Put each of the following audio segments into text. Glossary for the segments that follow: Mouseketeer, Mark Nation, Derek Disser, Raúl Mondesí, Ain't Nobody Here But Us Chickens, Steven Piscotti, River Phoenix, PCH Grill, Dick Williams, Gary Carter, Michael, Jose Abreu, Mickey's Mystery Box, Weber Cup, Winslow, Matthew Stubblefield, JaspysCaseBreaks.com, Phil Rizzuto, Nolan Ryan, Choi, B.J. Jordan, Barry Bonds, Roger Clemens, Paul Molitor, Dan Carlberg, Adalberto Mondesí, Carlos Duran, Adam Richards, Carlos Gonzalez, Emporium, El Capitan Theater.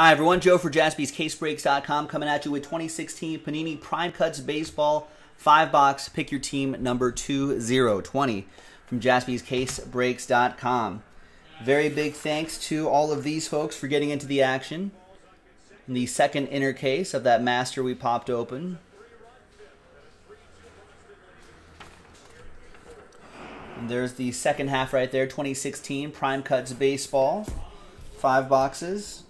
Hi everyone, Joe for JaspysCaseBreaks.com coming at you with 2016 Panini Prime Cuts Baseball 5-box Pick Your Team number 2020 from JaspysCaseBreaks.com. Very big thanks to all of these folks for getting into the action. In the second inner case of that master we popped open. And there's the second half right there, 2016 Prime Cuts Baseball, 5 boxes.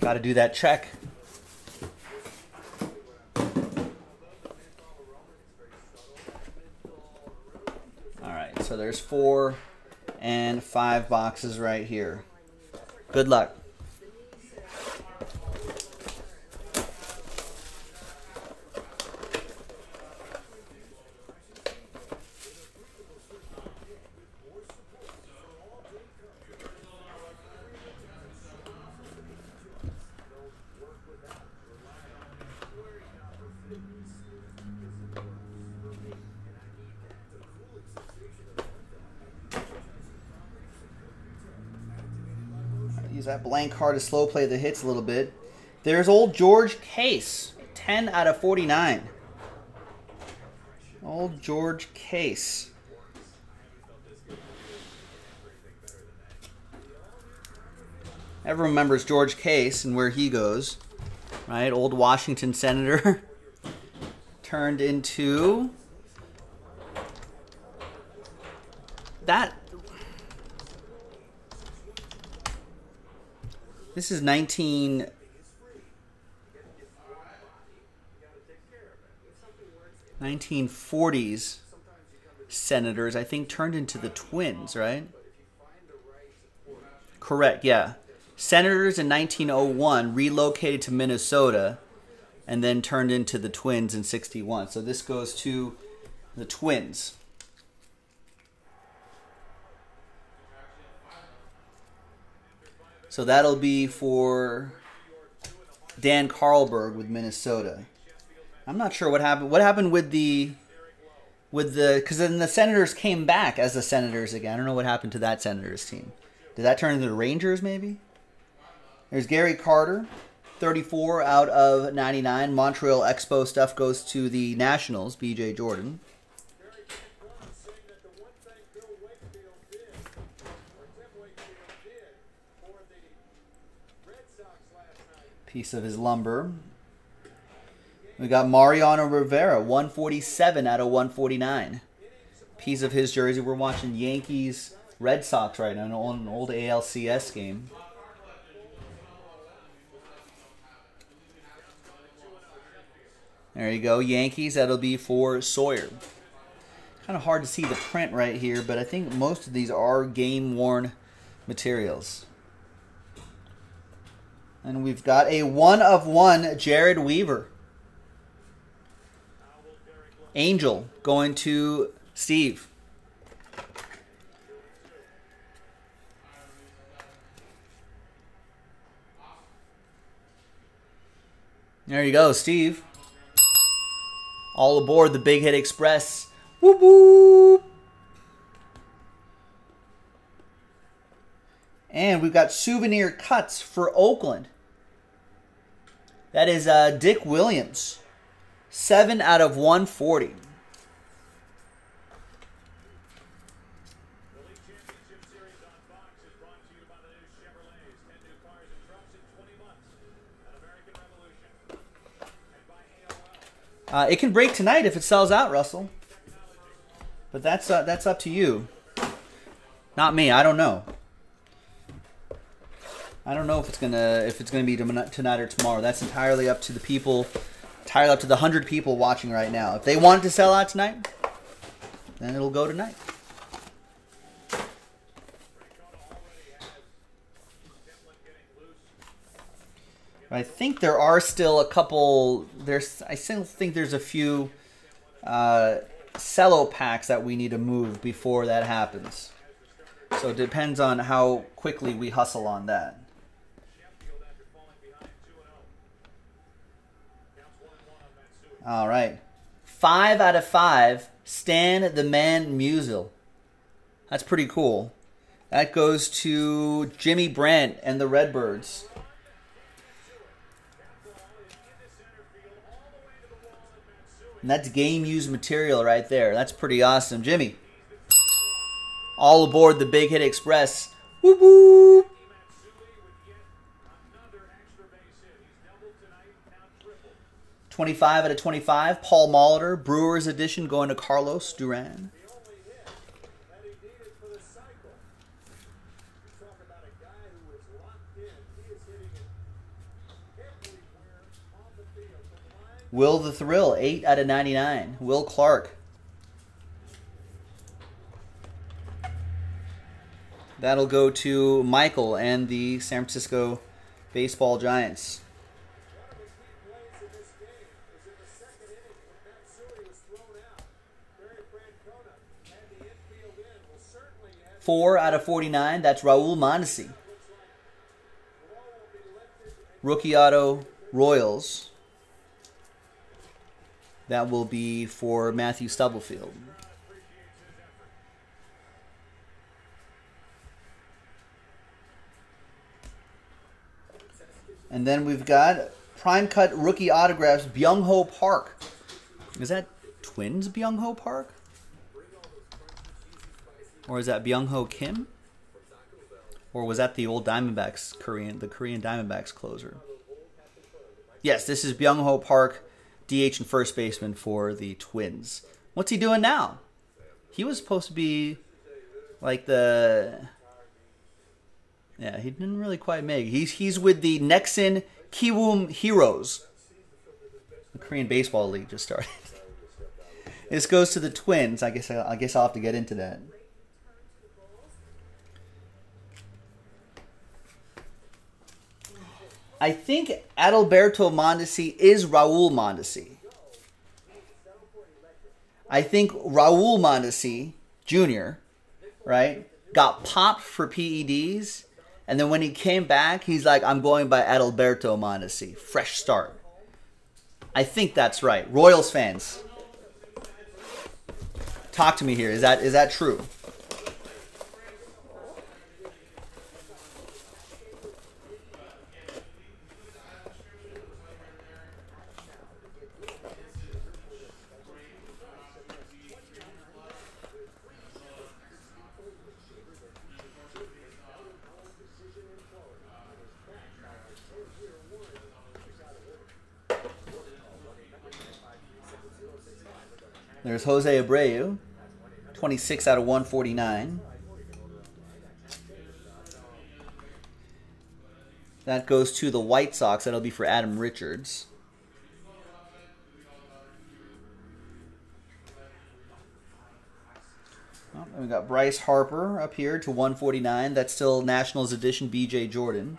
Got to do that check. All right, so there's 4 and 5 boxes right here. Good luck. Use that blank card to slow play the hits a little bit. There's old George Case, 10 out of 49. Old George Case. Everyone remembers George Case and where he goes, right? Old Washington Senator turned into that. This is 1940s Senators, I think, turned into the Twins, right? Correct, yeah. Senators in 1901 relocated to Minnesota and then turned into the Twins in 61. So this goes to the Twins. So that'll be for Dan Carlberg with Minnesota. I'm not sure what happened. What happened with the because then the Senators came back as the Senators again. I don't know what happened to that Senators team. Did that turn into the Rangers maybe? There's Gary Carter, 34 out of 99. Montreal Expo stuff goes to the Nationals, B.J. Jordan. Piece of his lumber. We got Mariano Rivera, 147 out of 149. Piece of his jersey. We're watching Yankees Red Sox right now, an old ALCS game. There you go, Yankees. That'll be for Sawyer. Kind of hard to see the print right here, but I think most of these are game-worn materials. And we've got a 1 of 1 Jared Weaver. Angel going to Steve. There you go, Steve. All aboard the Big Hit Express. Whoop whoop. And we've got souvenir cuts for Oakland. That is Dick Williams, 7 out of 140. It can break tonight if it sells out, Russell. But that's up to you. Not me. I don't know. I don't know if it's gonna be tonight or tomorrow. That's entirely up to the people, entirely up to the 100 people watching right now. If they want it to sell out tonight, then it'll go tonight. I think there are still a couple. I still think there's a few cello packs that we need to move before that happens. So it depends on how quickly we hustle on that. All right. 5 out of 5, Stan the Man Musial. That's pretty cool. That goes to Jimmy Brandt and the Redbirds. And that's game-used material right there. That's pretty awesome. Jimmy, all aboard the Big Hit Express. Whoop, whoop. $25 out of $25. Paul Molitor, Brewers edition, going to Carlos Duran. Will the Thrill, 8 out of 99. Will Clark. That'll go to Michael and the San Francisco Baseball Giants. Out. 4 out of 49. That's Raúl Mondesí. Rookie auto, Royals. That will be for Matthew Stubblefield. And then we've got Prime Cut Rookie Autographs, Byung-Ho Park. Is that Twins Byung-Ho Park? Or is that Byung-Ho Kim? Or was that the old Diamondbacks, the Korean Diamondbacks closer? Yes, this is Byung-Ho Park. DH and first baseman for the Twins. What's he doing now? He was supposed to be like the... Yeah, he didn't really quite make it. He's with the Nexon Kiwoom Heroes. The Korean Baseball League just started. This goes to the Twins. I guess I'll have to get into that. I think Adalberto Mondesí is Raúl Mondesí. I think Raúl Mondesí Jr., right, got popped for PEDs, and then when he came back, he's like, I'm going by Adalberto Mondesí. Fresh start. I think that's right. Royals fans, talk to me here. Is that true? There's Jose Abreu, 26 out of 149. That goes to the White Sox. That'll be for Adam Richards. Oh, and we got Bryce Harper up here to 149. That's still Nationals edition, B.J. Jordan.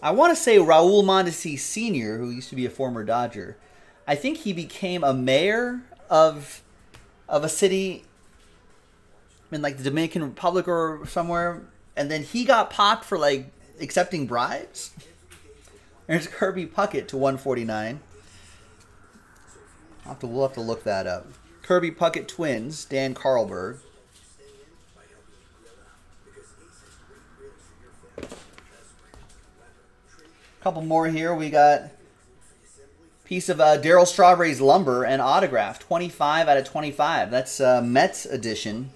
I want to say Raúl Mondesí Sr., who used to be a former Dodger, I think he became a mayor of a city in like the Dominican Republic or somewhere, and then he got popped for like accepting bribes. There's Kirby Puckett to 149. We'll have to look that up. Kirby Puckett Twins, Dan Carlberg. A couple more here. We got piece of Darryl Strawberry's lumber and autograph, 25 out of 25. That's Mets edition,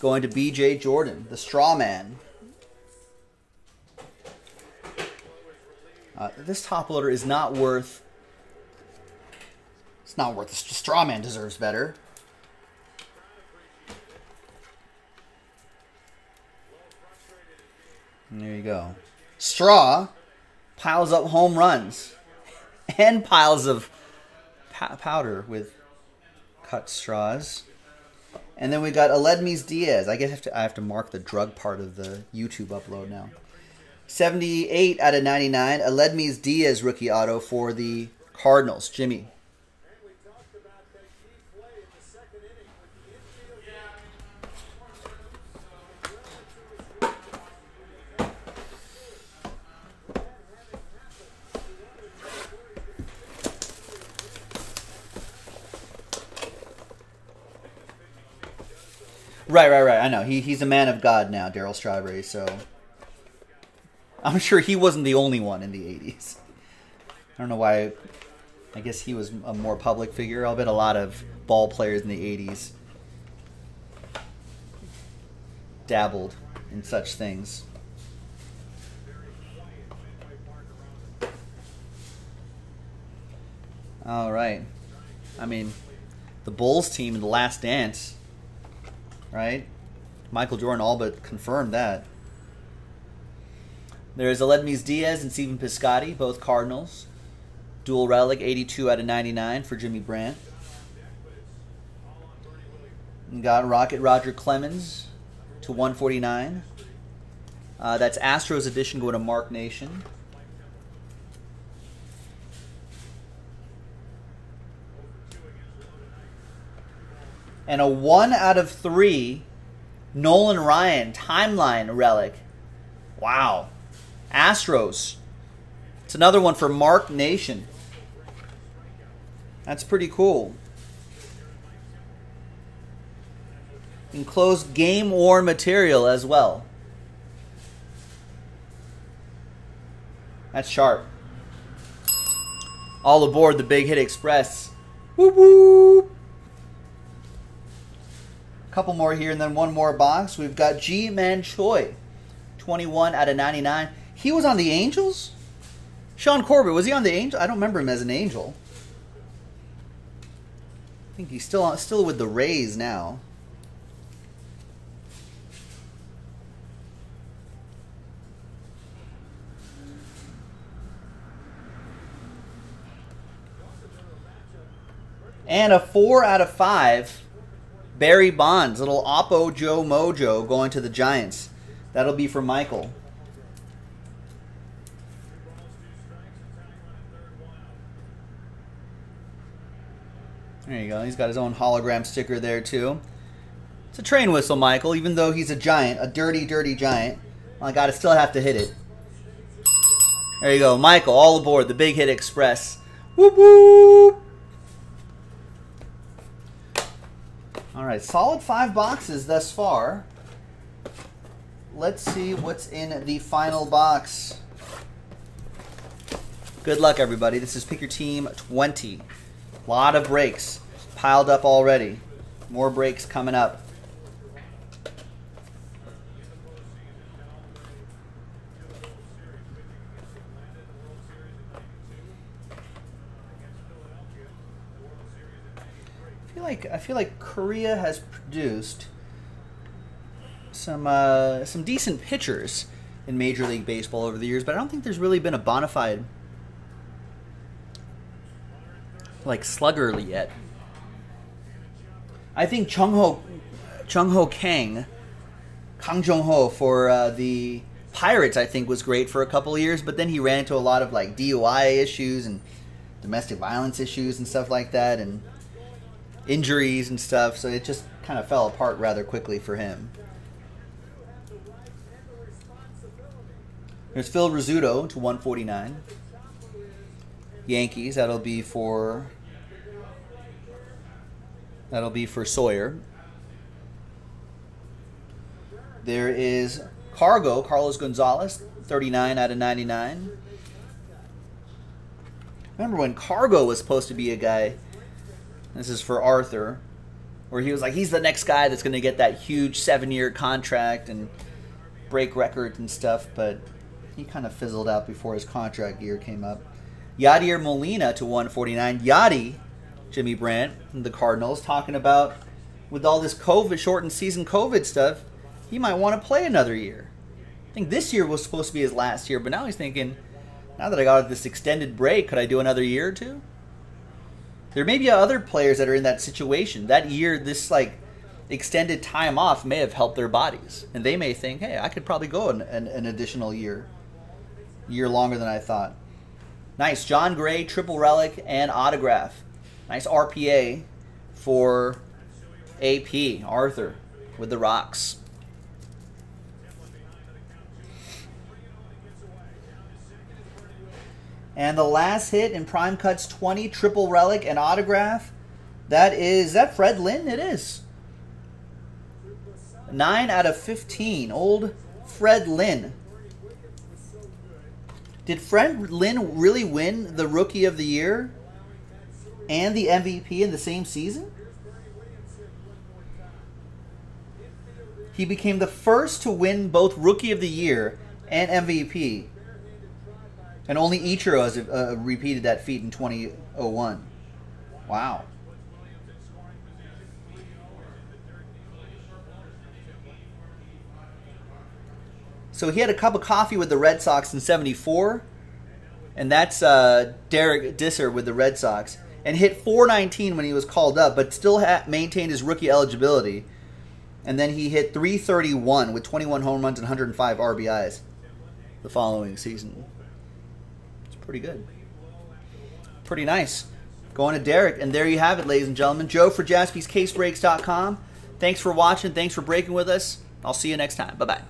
going to B.J. Jordan, the straw man. This top loader is not worth. It's not worth. The straw man deserves better. And there you go. Straw piles up home runs. And piles of powder with cut straws. And then we got Aledmys Diaz. I guess I have to mark the drug part of the YouTube upload now. 78 out of 99. Aledmys Diaz rookie auto for the Cardinals. Jimmy. Right. I know. He's a man of God now, Darryl Strawberry, so... I'm sure he wasn't the only one in the 80s. I don't know why... I guess he was a more public figure. I'll bet a lot of ball players in the 80s dabbled in such things. All right. I mean, the Bulls team in The Last Dance, right? Michael Jordan all but confirmed that. There's Aledmys Diaz and Steven Piscotti, both Cardinals. Dual relic, 82/99 for Jimmy Brandt. And got Rocket Roger Clemens to 149. That's Astros edition going to Mark Nation. And a 1/3 Nolan Ryan timeline relic. Wow. Astros. It's another one for Mark Nation. That's pretty cool. Enclosed game-worn material as well. That's sharp. All aboard the Big Hit Express. Whoop, whoop. A couple more here and then one more box. We've got G. Man Choi, 21/99. He was on the Angels? Sean Corbett, was he on the Angels? I don't remember him as an Angel. I think he's still with the Rays now. And a 4/5 Barry Bonds, little Oppo Joe Mojo going to the Giants. That'll be for Michael. There you go. He's got his own hologram sticker there, too. It's a train whistle, Michael, even though he's a Giant, a dirty, dirty Giant. I gotta still have to hit it. There you go. Michael, all aboard the Big Hit Express. Whoop, whoop. All right, solid 5 boxes thus far. Let's see what's in the final box. Good luck, everybody. This is Pick Your Team 20. A lot of breaks piled up already. More breaks coming up. I feel like Korea has produced some decent pitchers in Major League Baseball over the years, but I don't think there's really been a bona fide like slugger yet. I think Chung-ho Kang, Kang Jong-ho for the Pirates, I think was great for a couple of years, but then he ran into a lot of like DUI issues and domestic violence issues and stuff like that, and injuries and stuff, so it just kind of fell apart rather quickly for him. There's Phil Rizzuto to 149. Yankees, that'll be for Sawyer. There is Cargo, Carlos Gonzalez, 39/99. Remember when Cargo was supposed to be a guy, this is for Arthur, where he was like, he's the next guy that's going to get that huge 7-year contract and break records and stuff, but he kind of fizzled out before his contract year came up. Yadier Molina to 149. Yadi, Jimmy Brandt, and the Cardinals, talking about with all this COVID, shortened season COVID stuff, he might want to play another year. I think this year was supposed to be his last year, but now he's thinking, now that I got this extended break, could I do another year or two? There may be other players that are in that situation. That year, this like extended time off may have helped their bodies. And they may think, hey, I could probably go an additional year longer than I thought. Nice. John Gray, triple relic and autograph. Nice RPA for AP, Arthur, with the Rocks. And the last hit in Prime Cuts 20, triple relic and autograph. That is that Fred Lynn? It is. 9/15, old Fred Lynn. Did Fred Lynn really win the Rookie of the Year and the MVP in the same season? He became the first to win both Rookie of the Year and MVP. And only Ichiro has repeated that feat in 2001. Wow. So he had a cup of coffee with the Red Sox in '74, and that's Derek Disser with the Red Sox, and hit .419 when he was called up, but still maintained his rookie eligibility. And then he hit .331 with 21 home runs and 105 RBIs the following season. It's pretty good. Pretty nice. Going to Derek. And there you have it, ladies and gentlemen. Joe for JaspysCaseBreaks.com. Thanks for watching. Thanks for breaking with us. I'll see you next time. Bye-bye.